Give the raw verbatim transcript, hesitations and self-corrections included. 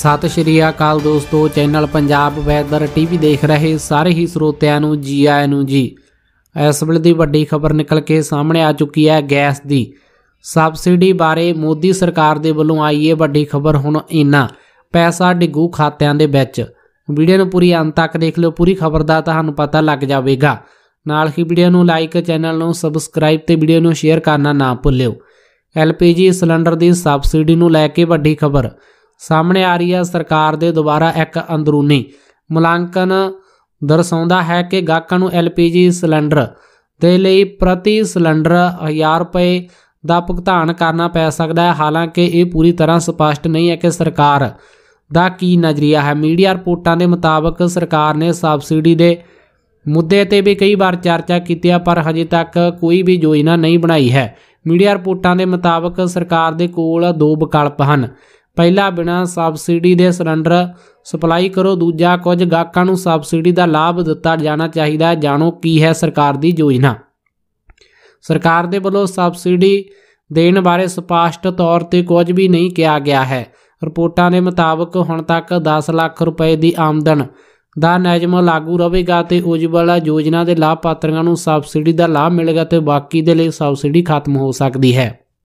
सत श्री अकाल दोस्तों, चैनल पंजाब वैदर टीवी देख रहे सारे ही स्रोतियां नू जी आया नू जी। इस वेले दी वड्डी खबर निकल के सामने आ चुकी है। गैस दी सबसिडी बारे मोदी सरकार दे वल्लों आई है वड्डी खबर। हुण इन्ना पैसा डिगू खातियां दे विच। वीडियो नू पूरी अंत तक देख लो, पूरी खबर दा तुहानू पता लग जावेगा। नाल ही वीडियो नू लाइक, चैनल नू सबसक्राइब ते वीडियो नू शेयर करना ना भुल्लिओ। एल पी जी सिलेंडर दी सबसिडी नू लैके वड्डी खबर सामने आ रही है। सरकार दे दुबारा एक अंदरूनी मुलांकन दर्शाता है कि ग्राहकों नू एल पी जी सिलेंडर दे लई प्रति सिलेंडर हज़ार रुपये का भुगतान करना पै सकता है। हालांकि ये पूरी तरह स्पष्ट नहीं है कि सरकार का की नज़रिया है। मीडिया रिपोर्टों के मुताबक सरकार ने सबसिडी के मुद्दे पर भी कई बार चर्चा की है, पर हजे तक कोई भी योजना नहीं बनाई है। मीडिया रिपोर्टों के मुताबक सरकार के कोल दो विकल्प हैं। पहला, बिना सबसिडी के सिलेंडर सप्लाई करो। दूजा, कुछ ग्राहकों को सबसिडी का लाभ दिता जाना चाहिए। जानो की है सरकार की योजना। सरकार के वलों सबसिडी देने बारे स्पष्ट तौर पर कुछ भी नहीं किया गया है। रिपोर्टों के मुताबक हुण तक दस लाख रुपए की आमदन का नियम लागू रहेगा तो उज्जवला योजना के लाभपात्रियों को सबसिडी का लाभ मिलेगा तो बाकी के लिए सबसिडी खत्म हो सकती है।